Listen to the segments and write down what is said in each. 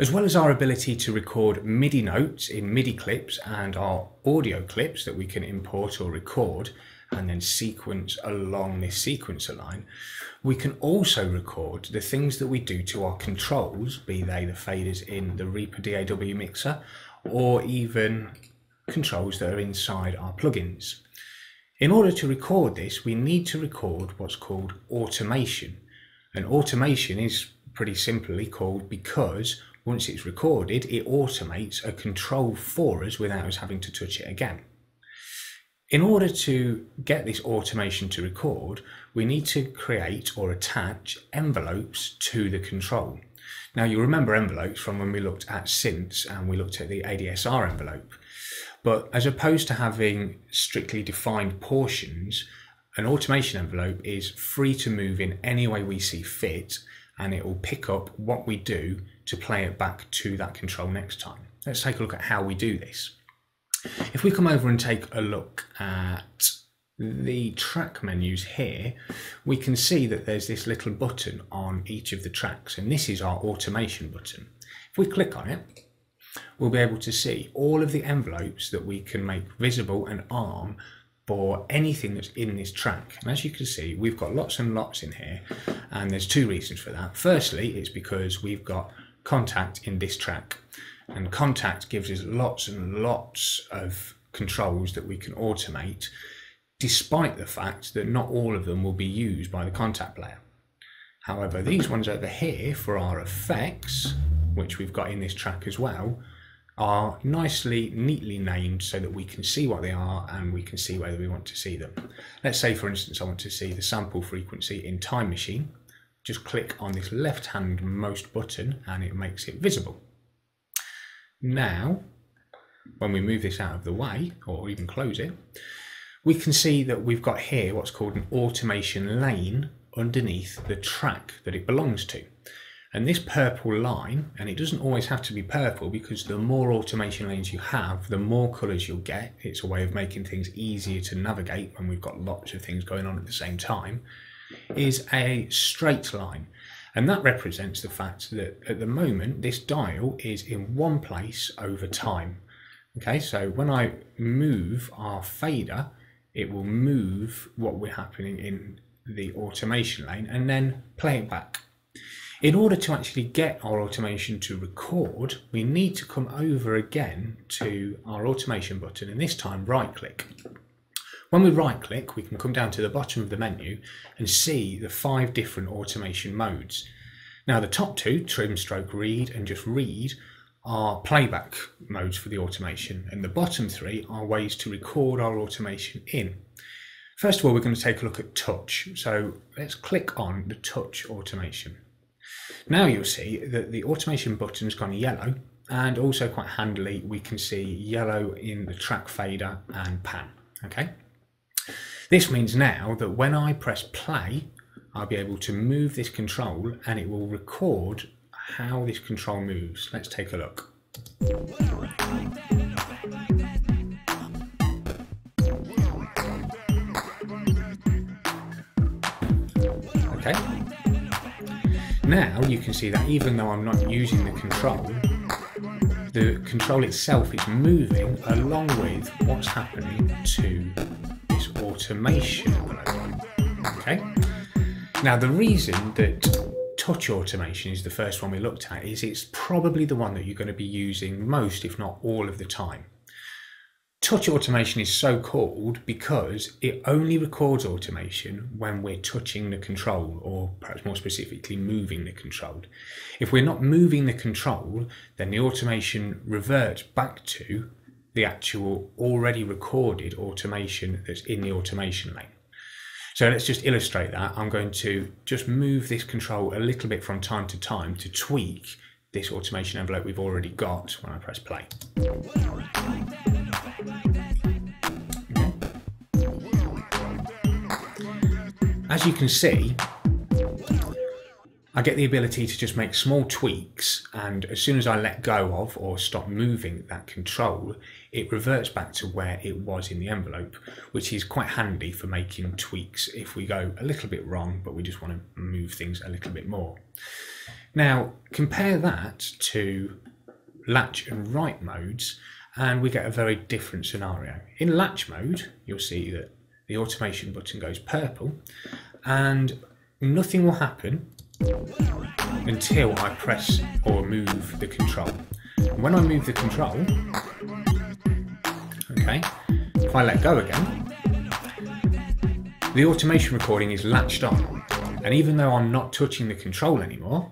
as well as our ability to record MIDI notes in MIDI clips and our audio clips that we can import or record and then sequence along this sequencer line. We can also record the things that we do to our controls, be they the faders in the Reaper DAW mixer or even controls that are inside our plugins. In order to record this, we need to record what's called automation. And automation is pretty simply called because once it's recorded, it automates a control for us without us having to touch it again. In order to get this automation to record, we need to create or attach envelopes to the control. Now you remember envelopes from when we looked at synths and we looked at the ADSR envelope. But as opposed to having strictly defined portions, an automation envelope is free to move in any way we see fit, and it will pick up what we do to play it back to that control next time. Let's take a look at how we do this. If we come over and take a look at the track menus here, we can see that there's this little button on each of the tracks, and this is our automation button. If we click on it, we'll be able to see all of the envelopes that we can make visible and arm for anything that's in this track. And as you can see, we've got lots and lots in here, and there's two reasons for that. Firstly, it's because we've got contact in this track, and contact gives us lots and lots of controls that we can automate, despite the fact that not all of them will be used by the contact player. However, these ones over here for our effects, which we've got in this track as well, are nicely, neatly named so that we can see what they are and we can see whether we want to see them. Let's say, for instance, I want to see the sample frequency in Time Machine. Just click on this left-hand most button and it makes it visible. Now, when we move this out of the way, or even close it, we can see that we've got here what's called an automation lane underneath the track that it belongs to. And this purple line, and it doesn't always have to be purple because the more automation lanes you have, the more colours you'll get. It's a way of making things easier to navigate when we've got lots of things going on at the same time, is a straight line. And that represents the fact that at the moment, this dial is in one place over time. Okay, so when I move our fader, it will move what we're happening in the automation lane and then play it back. In order to actually get our automation to record, we need to come over again to our automation button, and this time right click. When we right click, we can come down to the bottom of the menu and see the 5 different automation modes. Now the top 2, trim, stroke, read and just read, are playback modes for the automation, and the bottom 3 are ways to record our automation in. First of all, we're going to take a look at touch. So let's click on the touch automation. Now you'll see that the automation button's gone yellow, and also quite handily we can see yellow in the track fader and pan. Okay, this means now that when I press play, I'll be able to move this control and it will record how this control moves. Let's take a look. Okay. Now you can see that even though I'm not using the control itself is moving along with what's happening to this automation envelope. Okay? Now the reason that touch automation is the first one we looked at is it's probably the one that you're going to be using most, if not all of the time. Touch automation is so called because it only records automation when we're touching the control, or perhaps more specifically moving the control. If we're not moving the control, then the automation reverts back to the actual already recorded automation that's in the automation lane. So let's just illustrate that. I'm going to just move this control a little bit from time to time to tweak this automation envelope we've already got when I press play. As you can see, I get the ability to just make small tweaks, and as soon as I let go of or stop moving that control, it reverts back to where it was in the envelope, which is quite handy for making tweaks if we go a little bit wrong but we just want to move things a little bit more. Now compare that to latch and write modes, and we get a very different scenario. In latch mode, you'll see that the automation button goes purple and nothing will happen until I press or move the control. And when I move the control, okay, if I let go again, the automation recording is latched on. And even though I'm not touching the control anymore,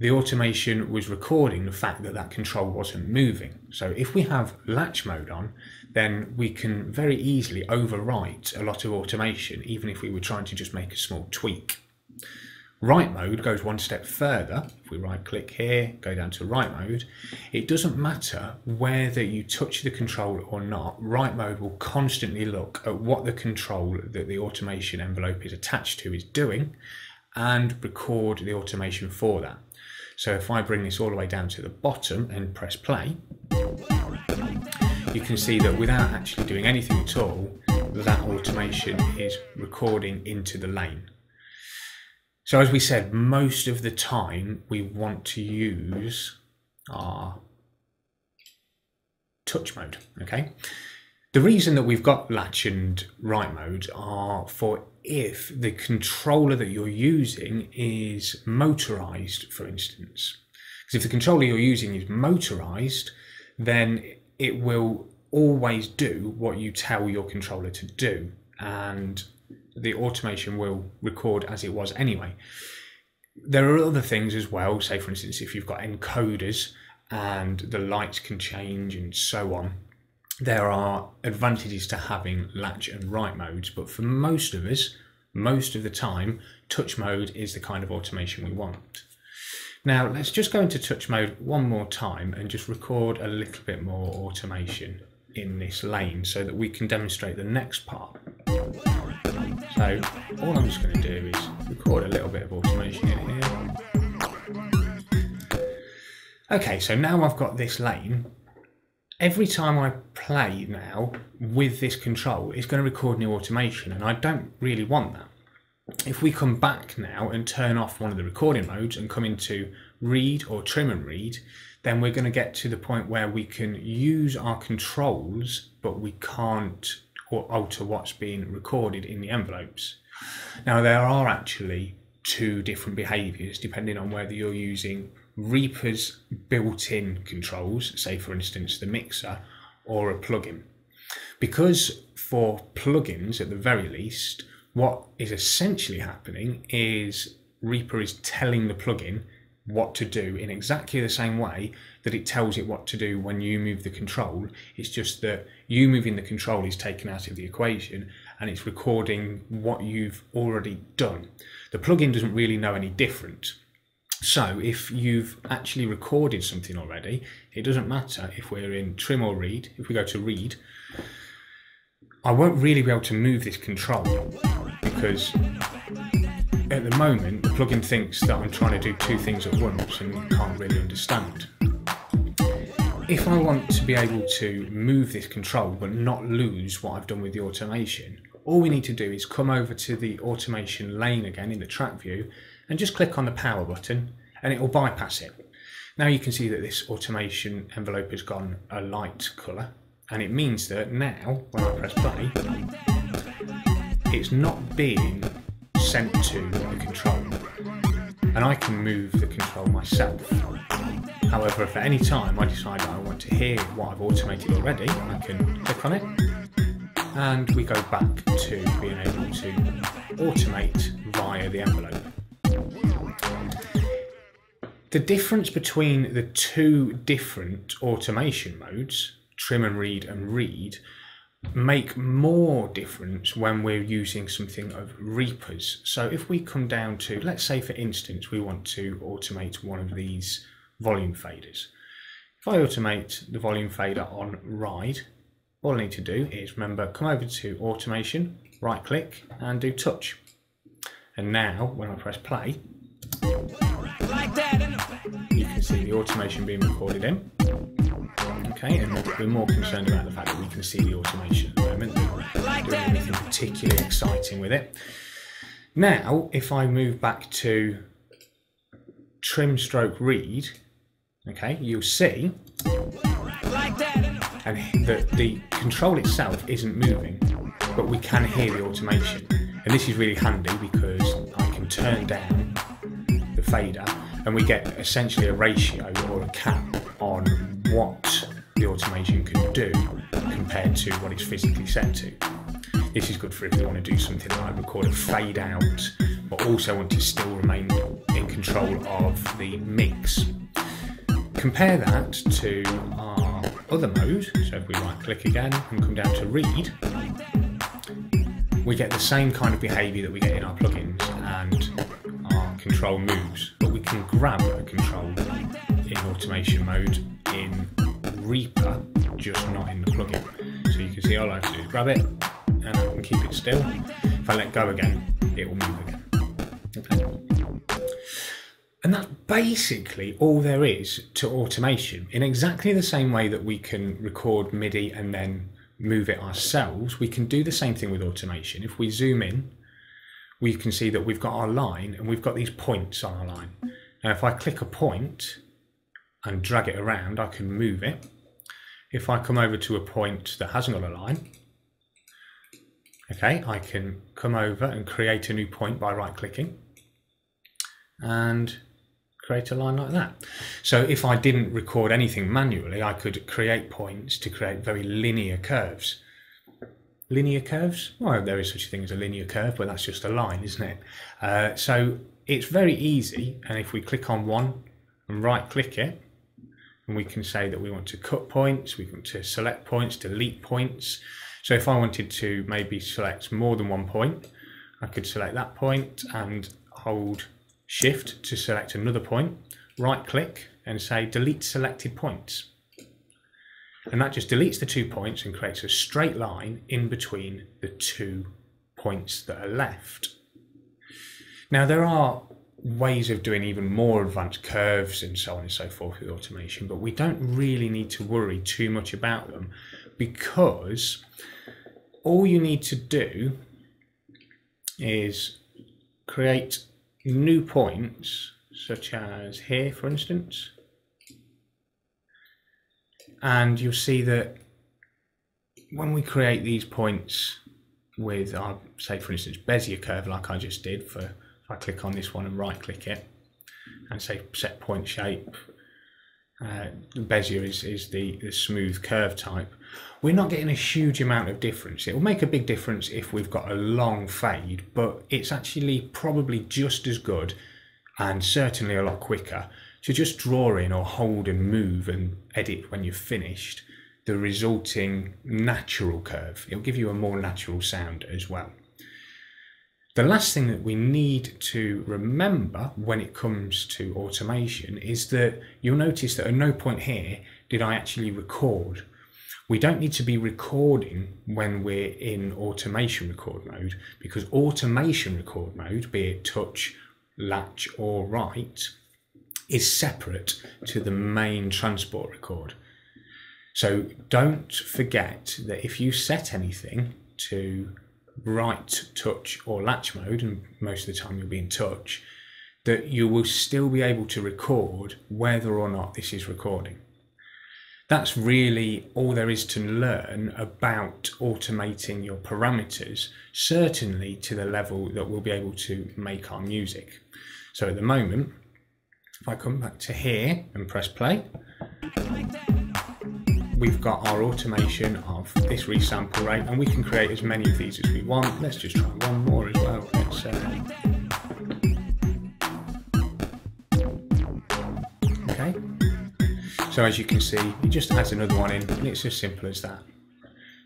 the automation was recording the fact that that control wasn't moving. So if we have latch mode on, then we can very easily overwrite a lot of automation, even if we were trying to just make a small tweak. Write mode goes one step further. If we right click here, go down to write mode, it doesn't matter whether you touch the control or not, write mode will constantly look at what the control that the automation envelope is attached to is doing and record the automation for that. So if I bring this all the way down to the bottom and press play, you can see that without actually doing anything at all, that automation is recording into the lane. So as we said, most of the time we want to use our touch mode, okay? The reason that we've got latch and write modes are for if the controller that you're using is motorized, for instance. Because if the controller you're using is motorized, then it will always do what you tell your controller to do, and the automation will record as it was anyway. There are other things as well, say for instance if you've got encoders and the lights can change and so on. There are advantages to having latch and write modes, but for most of us, most of the time, touch mode is the kind of automation we want. Now let's just go into touch mode one more time and just record a little bit more automation in this lane so that we can demonstrate the next part. So all I'm just going to do is record a little bit of automation in here. Okay, so now I've got this lane. Every time I play now with this control, it's going to record new automation, and I don't really want that. If we come back now and turn off one of the recording modes and come into read or trim and read, then we're going to get to the point where we can use our controls, but we can't alter what's being recorded in the envelopes. Now there are actually two different behaviours depending on whether you're using Reaper's built-in controls, say for instance the mixer, or a plugin. Because for plugins at the very least, what is essentially happening is Reaper is telling the plugin what to do in exactly the same way that it tells it what to do when you move the control. It's just that you moving the control is taken out of the equation and it's recording what you've already done. The plugin doesn't really know any different. So if you've actually recorded something already, it doesn't matter if we're in trim or read. If we go to read, I won't really be able to move this control because at the moment the plugin thinks that I'm trying to do two things at once and can't really understand. If I want to be able to move this control but not lose what I've done with the automation, all we need to do is come over to the automation lane again in the track view and just click on the power button and it will bypass it. Now you can see that this automation envelope has gone a light colour, and it means that now when I press play, it's not being sent to the control and I can move the control myself. However, if at any time I decide I want to hear what I've automated already, I can click on it and we go back to being able to automate via the envelope. The difference between the two different automation modes, trim and read, make more difference when we're using something of Reaper's. So if we come down to, let's say for instance, we want to automate one of these volume faders. If I automate the volume fader on ride, all I need to do is, remember, come over to automation, right click and do touch. And now when I press play, you can see the automation being recorded in. Okay, and we're more concerned about the fact that we can see the automation at the moment than doing anything particularly exciting with it. Now, if I move back to trim stroke read, okay, you'll see and that the control itself isn't moving, but we can hear the automation. And this is really handy because I can turn down the fader and we get essentially a ratio or a cap on what the automation can do compared to what it's physically set to. This is good for if you want to do something like record a fade out, but also want to still remain in control of the mix. Compare that to our other mode, so if we right click again and come down to read, we get the same kind of behaviour that we get in our plugins and our control moves, but we can grab a control in automation mode in Reaper, just not in the plugin. So you can see all I have to do is grab it and I can keep it still. If I let go again, it will move again. Okay. And that's basically all there is to automation. In exactly the same way that we can record MIDI and then move it ourselves, we can do the same thing with automation. If we zoom in, we can see that we've got our line and we've got these points on our line. Now if I click a point and drag it around, I can move it. If I come over to a point that hasn't got a line, okay, I can come over and create a new point by right clicking and create a line like that. So if I didn't record anything manually, I could create points to create very linear curves. Linear curves? Well, there is such a thing as a linear curve, but that's just a line, isn't it? So it's very easy, and if we click on one and right click it, and we can say that we want to cut points, we want to select points, delete points. So if I wanted to maybe select more than one point, I could select that point and hold Shift to select another point, right click and say delete selected points. And that just deletes the 2 points and creates a straight line in between the 2 points that are left. Now there are ways of doing even more advanced curves and so on and so forth with automation, but we don't really need to worry too much about them because all you need to do is create new points, such as here for instance, and you'll see that when we create these points with our, say for instance, Bezier curve like I just did, for if I click on this one and right click it and say set point shape, Bezier is the smooth curve type, we're not getting a huge amount of difference. It will make a big difference if we've got a long fade, but it's actually probably just as good and certainly a lot quicker to just draw in or hold and move and edit when you've finished the resulting natural curve. It'll give you a more natural sound as well. The last thing that we need to remember when it comes to automation is that you'll notice that at no point here did I actually record. We don't need to be recording when we're in automation record mode, because automation record mode, be it touch, latch or write, is separate to the main transport record. So don't forget that if you set anything to right, touch or latch mode, and most of the time you'll be in touch, that you will still be able to record whether or not this is recording. That's really all there is to learn about automating your parameters, certainly to the level that we'll be able to make our music. So at the moment, if I come back to here and press play, we've got our automation of this resample rate, and we can create as many of these as we want. Let's just try one more as well. Let's okay. So as you can see, it just adds another one in, and it's as simple as that.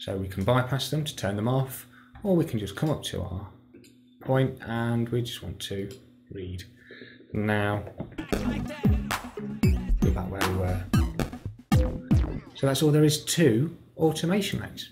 So we can bypass them to turn them off, or we can just come up to our point and we just want to read. Now, we're back where we were. So that's all there is to automation, mate.